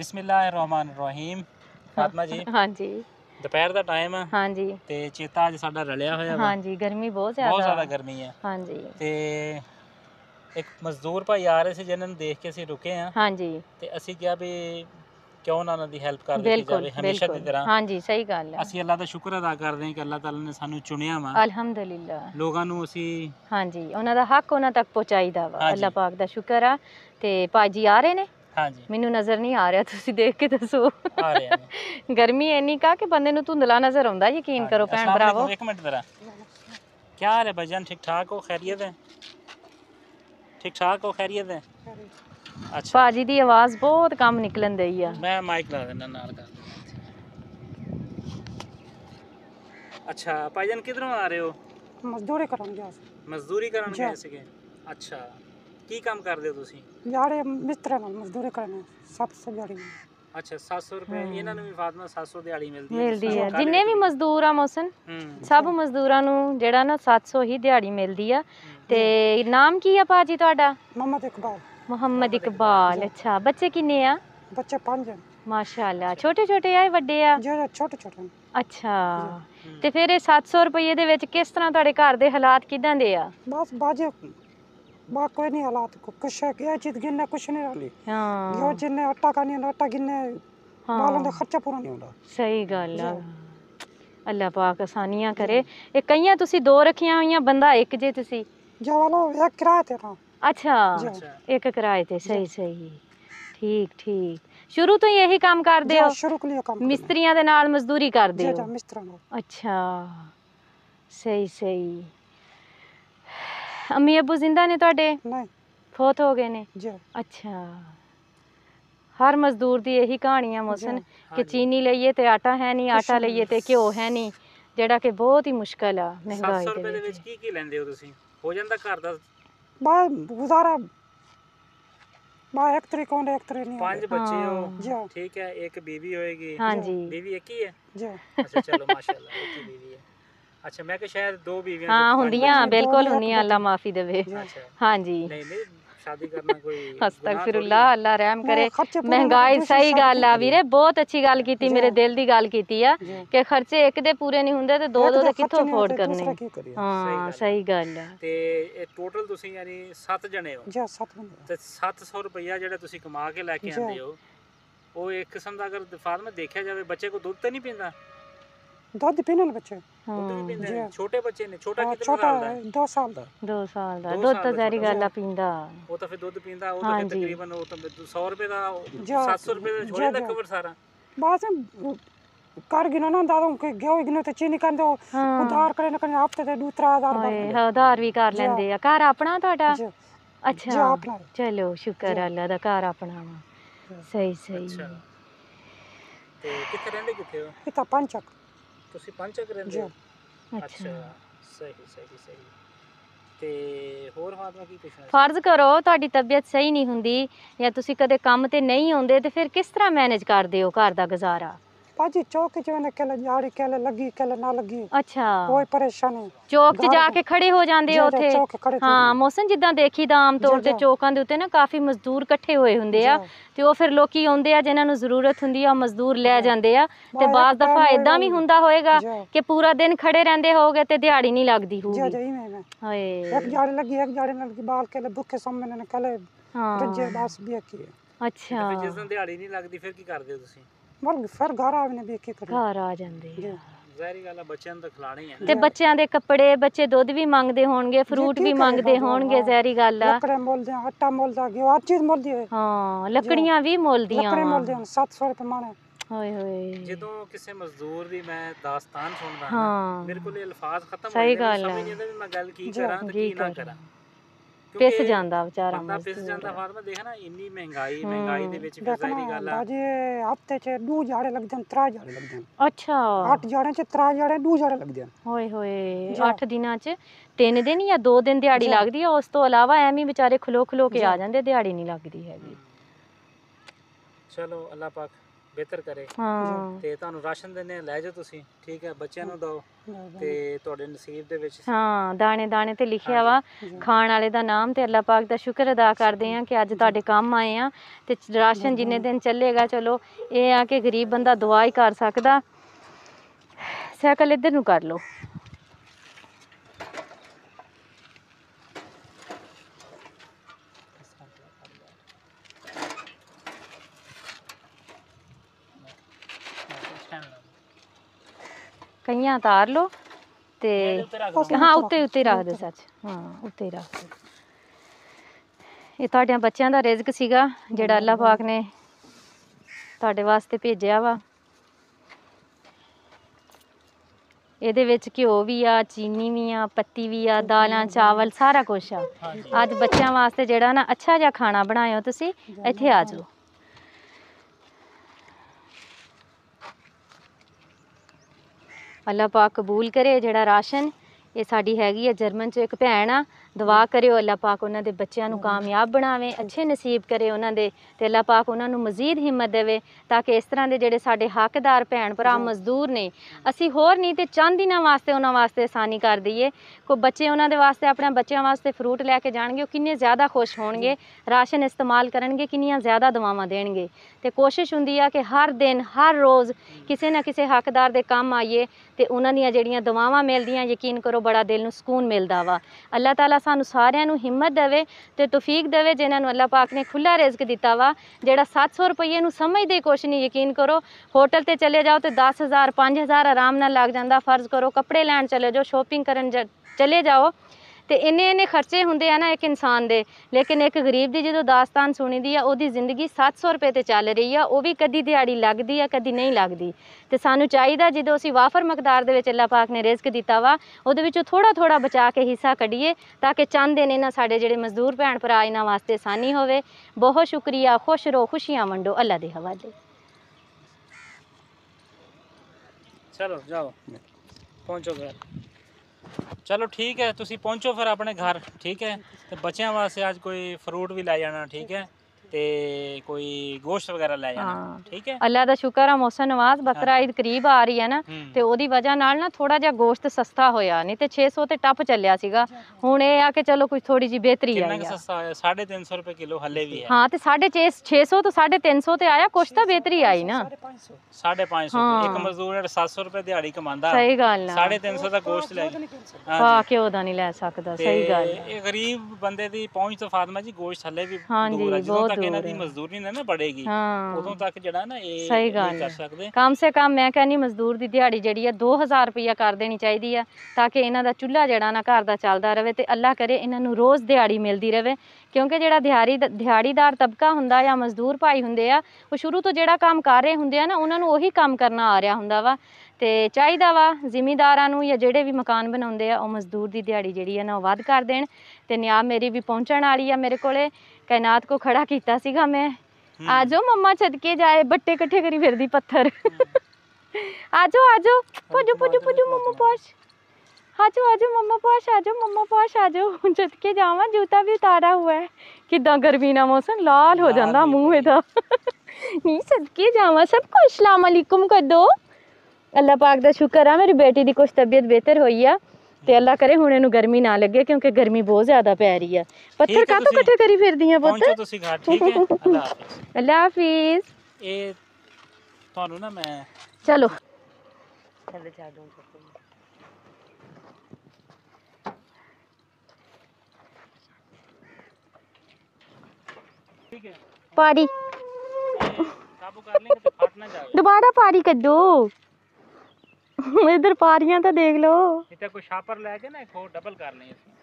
बिस्मिल्लाहिर्रहमानिर्रहीम। फातिमा जी, हाँ जी, दोपहर का टाइम है। हाँ जी, ते चेता अज साडा रलिया होया। हाँ जी, गर्मी बहुत ज़्यादा गर्मी है। हाँ जी, ते एक मजदूर भाई आ रहे थे जिन्होंने देख के असी रुके हैं। हाँ जी, ते असी क्या भी क्यों ना उन्होंने हेल्प कर दी जाए हमेशा की तरह। हाँ जी, सही गल है। असी अल्लाह दा शुक्र अदा करदे हैं कि अल्लाह ताला ने सानू चुनिया वा। अल्हम्दुलिल्लाह लोगां नू असी हाँ जी उन्हां दा हक उन्हां तक पहुंचाईदा वा। अल्लाह पाक दा शुक्र आ। ते भाजी आ रहे ने। हाँ जी, मैनू नजर नहीं आ रहा, तुसी देख के दसो। आ रहे हैं। गर्मी इन्नी का कि बंदे नू धुंधला नजर आउंदा, यकीन करो भैन भरावो। एक मिनट जरा, क्या हाल है भाईजान? ठीक ठाक हो? खैरियत है? ठीक ठाक हो? खैरियत है? अच्छा, भाजी दी आवाज बहुत कम निकलन दई है। मैं माइक ला देना नाल कर। अच्छा भाईजान, किधरों आ रहे हो? मजदूरी करन गया सी। मजदूरी करन गए सी? अच्छा, की काम करदे हो तुसी? यारे मिस्त्री नाल मजदूरी करन। 700 दिहाड़ी। अच्छा, 700 रुपए इन्हां नू भी फातिमा 700 दिहाड़ी मिलदी है। जिन्ने भी मजदूर आ मोहसिन, सब मजदूरां नू जेड़ा ना 700 ही दिहाड़ी मिलदी है। ते नाम की है भाजी तुहाडा? मोहम्मद इकबाल। मोहम्मद इकबाल। अच्छा, बच्चे किन्ने आ? बच्चे 5 हैं। माशाल्लाह। छोटे छोटे आ वड्डे आ? जो छोटे छोटे। अच्छा, ते फिर ये 700 रुपए दे विच किस तरह तुहाडे घर दे हालात किदां दे आ? बस बाजे बा कोई नहीं हालात को कुछ क्या चीज गिनने कुछ नहीं वाली। हां, जो जिन्ने आटा खानी आटा गिनने। हां, बालों दा खर्चा पूरा नहीं हुंदा। सही गल है। अल्लाह पाक आसानियां करे। ये कईयां तुसी दो रखियां होईयां, बंदा एक जे तुसी जो वाला एक किराए ते था। अच्छा, एक किराए थे। सही सही, ठीक ठीक। शुरू तो यही काम कर दे हो? शुरू के लिए काम मिस्त्रियां दे नाल मजदूरी कर दे हो? अच्छा, सही सही। अम्मी अबू जिंदा ने तुहाडे? नहीं, फोत हो गए ने। अच्छा, हर मजदूर दी यही कहानी है मोहसिन कि चीनी लईए ते आटा है नहीं, आटा लईए ते घ्यो है नहीं, जेड़ा कि बहुत ही मुश्किल आ। महंगाई 700 रुपए दे विच की की लैंदे हो तुसी? हो जांदा घर दा गुजारा एक नहीं। 5 बच्चे हो, ठीक है, एक बीवी होएगी। हाँ जी, बीवी एक ही है जी। अच्छा, चलो माशाल्लाह, एक ही बीवी है। अच्छा, मैं के शायद दो बीवियां हां हुंदियां, बिल्कुल हुंदियां, अल्लाह माफी देवे। हां जी, नहीं शादी करना कोई अस्तगफिरुल्लाह, अल्लाह रहम करे। महंगाई सही गल आ वीरे, बहुत अच्छी गल कीती, मेरे दिल दी गल कीती आ कि खर्चे एक दे पूरे नहीं हुंदे ते दो दो ते कित्थों अफोर्ड करने। हां, सही गल है। ते ए टोटल तुसी यानी 7 जने हो? जी, 7 बंदे। ते 700 रुपया जेड़ा तुसी कमा के लेके आंदे हो, ओ एक किस्म दा अगर फार्म में देखया जावे, बच्चे को दूध ते नहीं पींदा? दूध पीने वाले बच्चे जी, छोटे बच्चे ने। छोटा कितना साल दा है? 2 साल दा। 2 साल दा दूध तो जारी गल्ला पींदा। ओ तो फिर दूध पींदा, ओ तो तकरीबन ओ तो 100 रुपए दा 700 रुपए दा छोड़े दा कवर सारा। बस कार गिनो ना दादा, उनके गयो गिनो तो चीनी कर दो, उधार करे ना करे हफ्ते दे 2-3000 बन उधार भी कर लेंदे आ। घर अपना ਤੁਹਾਡਾ? अच्छा, चलो शुक्र अल्लाह दा, घर अपना वा। सही सही। अच्छा, ते किथे रहंदे? किथे हो? पिता पंचक। ਤੁਸੀਂ ਪੰਜ ਚੱਕ ਰਹਿੰਦੇ ਹੋ? ਅੱਛਾ, ਸਹੀ ਸਹੀ ਸਹੀ। ਤੇ ਹੋਰ ਹਾਲਾਤ ਕੀ ਪੁੱਛਣਾ? ਫਰਜ਼ ਕਰੋ ਤੁਹਾਡੀ ਤਬੀਅਤ ਸਹੀ ਨਹੀਂ ਹੁੰਦੀ ਜਾਂ ਤੁਸੀਂ ਕਦੇ ਕੰਮ ਤੇ ਨਹੀਂ ਆਉਂਦੇ ਤੇ ਫਿਰ ਕਿਸ ਤਰ੍ਹਾਂ ਮੈਨੇਜ ਕਰਦੇ ਹੋ ਘਰ ਦਾ ਗੁਜ਼ਾਰਾ? ਭਾਜੀ ਚੌਕ ਚ ਉਹਨੇ ਕਿਹਾ ਯਾਰ ਕਿਹਾ ਲੱਗੀ ਕਿਹਾ ਨਾ ਲੱਗੀ। ਅੱਛਾ, ਕੋਈ ਪਰੇਸ਼ਾਨੀ? ਚੌਕ ਤੇ ਜਾ ਕੇ ਖੜੇ ਹੋ ਜਾਂਦੇ ਹੋ ਉੱਥੇ? ਹਾਂ ਮੌਸਮ ਜਿੱਦਾਂ ਦੇਖੀਦਾ ਆਮ ਤੌਰ ਤੇ ਚੌਕਾਂ ਦੇ ਉੱਤੇ ਨਾ ਕਾਫੀ ਮਜ਼ਦੂਰ ਇਕੱਠੇ ਹੋਏ ਹੁੰਦੇ ਆ ਤੇ ਉਹ ਫਿਰ ਲੋਕੀ ਆਉਂਦੇ ਆ ਜਿਨ੍ਹਾਂ ਨੂੰ ਜ਼ਰੂਰਤ ਹੁੰਦੀ ਆ, ਮਜ਼ਦੂਰ ਲੈ ਜਾਂਦੇ ਆ। ਤੇ ਬਾਅਦ ਦਫਾ ਇਦਾਂ ਵੀ ਹੁੰਦਾ ਹੋਏਗਾ ਕਿ ਪੂਰਾ ਦਿਨ ਖੜੇ ਰਹਿੰਦੇ ਹੋਗੇ ਤੇ ਦਿਹਾੜੀ ਨਹੀਂ ਲੱਗਦੀ ਹੋਊਗੀ? ਹਾਏ, ਇੱਕ ਜਾੜੀ ਲੱਗੀ ਇੱਕ ਜਾੜੀ ਨਾਲ ਕੀ ਬਾਲ ਕੇ ਭੁੱਖੇ ਸਾਹਮਣੇ ਨੇ ਕਲੇ ਰੱਜੇ ਬਸ ਵੀ ਕੀ। ਅੱਛਾ, ਤੇ ਜਿਸ ਦਿਨ ਦਿਹਾੜੀ ਨਹੀਂ ਲੱਗਦੀ ਫਿਰ ਕੀ ਕਰਦੇ ਹੋ ਤੁਸੀਂ? ਫਿਰ ਘਰ ਆਵਨੇ ਵੇਖ ਕੇ ਕਰੋ। ਘਰ ਆ ਜਾਂਦੇ ਜ਼ਾਹਰੀ ਗੱਲ ਆ, ਬੱਚਿਆਂ ਨੂੰ ਤਾਂ ਖਿਲਾਣੇ ਆ ਤੇ ਬੱਚਿਆਂ ਦੇ ਕੱਪੜੇ, ਬੱਚੇ ਦੁੱਧ ਵੀ ਮੰਗਦੇ ਹੋਣਗੇ, ਫਰੂਟ ਵੀ ਮੰਗਦੇ ਹੋਣਗੇ। ਜ਼ਾਹਰੀ ਗੱਲ ਆ, ਲੱਕੜੇ ਮੁੱਲਦੇ, ਆਟਾ ਮੁੱਲਦਾ, ਹਰ ਚੀਜ਼ ਮੁੱਲਦੀ ਹੈ। ਹਾਂ, ਲੱਕੜੀਆਂ ਵੀ ਮੁੱਲਦੀਆਂ, ਲੱਕੜੇ ਮੁੱਲਦੇ ਹਨ 700 ਰੁਪਏ ਮਾਣੇ। ਹੋਏ ਹੋਏ, ਜਦੋਂ ਕਿਸੇ ਮਜ਼ਦੂਰ ਦੀ ਮੈਂ ਦਾਸਤਾਨ ਸੁਣਦਾ ਹਾਂ ਮੇਰੇ ਕੋਲ ਇਹ ਅਲਫਾਜ਼ ਖਤਮ ਹੋ ਜਾਂਦੇ, ਸਮਝ ਨਹੀਂ ਆਉਂਦਾ ਵੀ ਮੈਂ ਗੱਲ ਕੀ ਕਰਾਂ ਤੇ ਕੀ ਨਾ ਕਰਾਂ। ਪਿਸ ਜਾਂਦਾ ਵਿਚਾਰਾ, ਬੰਦਾ ਪਿਸ ਜਾਂਦਾ। ਫਾਤਮਾ ਦੇਖ ਨਾ, ਇੰਨੀ ਮਹਿੰਗਾਈ, ਮਹਿੰਗਾਈ ਦੇ ਵਿੱਚ ਵੀ ਜ਼ਾਹਰੀ ਗੱਲ ਆ ਜੀ, ਹਫਤੇ ਚ 2 ਜਾੜੇ ਲੱਗਦੇ ਨੇ, 3 ਜਾੜੇ ਲੱਗਦੇ ਨੇ। ਅੱਛਾ, 8 ਜਾੜੇ ਚ 3 ਜਾੜੇ 2 ਜਾੜੇ ਲੱਗਦੇ ਨੇ। ਹੋਏ ਹੋਏ, 8 ਦਿਨਾਂ ਚ 3 ਦਿਨ ਜਾਂ 2 ਦਿਨ ਦਿਹਾੜੀ ਲੱਗਦੀ ਆ, ਉਸ ਤੋਂ ਇਲਾਵਾ ਐਵੇਂ ਵਿਚਾਰੇ ਖਲੋ ਖਲੋ ਕੇ ਆ ਜਾਂਦੇ, ਦਿਹਾੜੀ ਨਹੀਂ ਲੱਗਦੀ ਹੈਗੀ। ਚਲੋ, ਅੱਲਾਹ ਪਾਕ बेहतर करे। हाँ ते तुहानू राशन देने लै जाओ तुसी, ठीक है, बच्चों नू दो ते तुहाडे नसीब दे विच। हाँ दाने दाने ते लिखिया वा खाण वाले दा नाम, ते अल्लाह पाक दा शुक्र अदा करदे आं कि अज तुहाडे कम आए आं ते राशन जिन्ने दिन चलेगा, चलो एह आ कि गरीब बंदा दुआ ही कर सकदा। साइकल इधर नू कर लो। कईयां उतार लो ते हाँ उत्ते उत्ते रख दे सच। हाँ उत्ते रख दे। ये तुहाडे बच्चों का रिजक सीगा जेड़ा अल्लाह पाक ने तुहाडे वास्ते भेजिया वा। एहदे विच घ्यो भी आ, चीनी भी आ, पत्ती भी आ, दालां चावल सारा कुछ आ। अज बच्चों वास्ते जेड़ा ना अच्छा जिहा खाना बनायो तुसी, इत्थे आ जाओ। अल्लाह पाक कबूल करे जेड़ा राशन। ये साड़ी हैगी है जर्मन चो एक भैन आ, दुआ करो अल्लाह पाक उन्हां दे बच्चों नू कामयाब बनावे, अच्छे नसीब करे उन्हां दे ते अल्लाह पाक उन्हां नू मजीद हिम्मत देवे ताकि इस तरह दे जेड़े साडे हकदार भैन भरा मजदूर ने, असी होर नहीं ते चंद दिनां वास्ते उन्हां वास्ते आसानी कर दईए। कोई बच्चे उन्हां दे वास्ते अपने बच्चों वास्ते फ्रूट लैके जाणगे, ओ किन्ने ज़्यादा खुश होणगे, राशन इस्तेमाल करनगे, किन्नियां ज़्यादा दुआवां देणगे। ते कोशिश हुंदी आ कि हर दिन हर रोज़ किसी ना किसी हकदार दे काम आईए ते उन्हां दियां जेड़ियां दुआवां मिलदियां, यकीन करो बड़ा दिल नू सुकून मिलदा वा। अल्लाह ताला सानू सारियां नू हिम्मत देवे ते तौफीक देवे जिन्हां नू अल्लाह पाक ने खुला रिजक दिता वा। जेड़ा 700 रुपये नू समझदे कुछ नहीं, यकीन करो होटल ते चले जाओ तो 10,000 5,000 आराम नाल लग जांदा। फर्ज करो कपड़े लैन चले जाओ, शॉपिंग करन चले जाओ ते इन्ने इन्ने खर्चे हुंदे आ ना एक इंसान दे। लेकिन एक गरीब दी जो दास्तान सुनी दी है, उहदी जिंदगी 700 रुपये ते चल रही है, वह भी कदी दिहाड़ी लगदी है कदी नहीं लगदी। तो सानू चाहिए जो असी वाफर मकदार दे विच अल्लाह पाक ने रिजक दिता वा, उहदे विचों थोड़ा थोड़ा बचा के हिस्सा कढीए ताकि चंद दिन इन्हां साडे जेहड़े मजदूर भैन भरा इन्हां वास्ते आसानी होवे। बहुत शुक्रिया, खुश रहो, खुशियां वंडो अल्लाह दे हवाले। चलो जाओ पहुंचो घर। चलो ठीक है, तुसी पहुंचो फिर अपने घर, ठीक है। तो बच्चों वास्ते आज कोई फ्रूट भी ला जाना, ठीक है, ते कोई गोश्त वगैरह ला जाना। हाँ। ठीक है, अल्लाह दा शुक्र है मोहसिन नवाज बकरा ईद करीब आ रही है ना, तो ओदी वजह नाल ना थोड़ा जा गोश्त सस्ता होया, नहीं तो 600 ते टप चलिया सीगा। हुण ए आ कि चलो कुछ थोड़ी जी बेहतरी आई है। सस्ता आया 350 रुपए किलो हले भी है। हां ते 650 तो 350 ते आया, कुछ तो बेहतरी आई ना। 550 एक मजदूर 700 रुपए दिहाड़ी कमांदा, सही गल ना, 350 दा गोश्त ले हां क्यों दा नहीं ले सकदा, सही गल। ए गरीब बंदे दी पहुंच तो फातिमा जी गोश्त हले भी दूर है, जो मजदूरी ना बढ़ेगी। हाँ। उदों तक जड़ा ना ए सही गल कर सकदे। कम से कम मैं कहनी मजदूर दी दिहाड़ी जड़ी है 2000 रुपया कर देनी चाहिए है ताकि इन्हां दा चुल्हा जड़ा ना घर दा चलदा रहे ते अल्लाह करे इन्हां नू रोज़ दिहाड़ी मिलदी रहे। क्योंकि जड़ा दिहाड़ीदार तबका हुंदा या मजदूर भाई हुंदे आ, ओह शुरू तो जड़ा काम कर रहे हुंदे आ ना, उन्हां नू ओही काम करना आ रहा हुंदा वा। ते चाहिदा वा जिमींदारां नू या जेड़े भी मकान बनाउंदे आ ओह मजदूर दी दिहाड़ी जड़ी है ना ओह वध कर देण। ते न्याय मेरी भी पहुंचण वाली है, मेरे कोले कायनात को खड़ा किया सीगा मैं। आ जाओ मम्मा छदके जाए, बट्टे कट्ठे करी फिरदी पत्थर। आ जाओ पुजो पुजो पुजो मम्मा पाश, आ जाओ मम्मा पाश, आ जाओ मम्मा पाश, आ जाओ छदके जावा। जूता भी उतारा हुआ है, किदा गर्मी ना मौसम लाल हो जाता मूँह एदा। नहीं छदके जावा, सबको अस्सलाम वालेकुम कर दो। अल्लाह पाक दा शुक्र है मेरी बेटी दी कुछ तबीयत बेहतर हुई है ते अल्लाह करे हुणे नू गर्मी ना लगे क्योंकि गर्मी बहुत ज्यादा पै रही है। पत्थर कातों कट्ठे करी फिरदी है पुत्तर, तुसी घर ठीक है। अल्लाह हाफिज। ए थानू ना मैं चलो चले जा दूं। ठीक है पारी काबू कर लेंगे तो फट ना जाए। दोबारा पारी कर दो। इधर पारियां तो देख लो, इतना कोई शापर लेके ना एक और डबल कर लेंगे।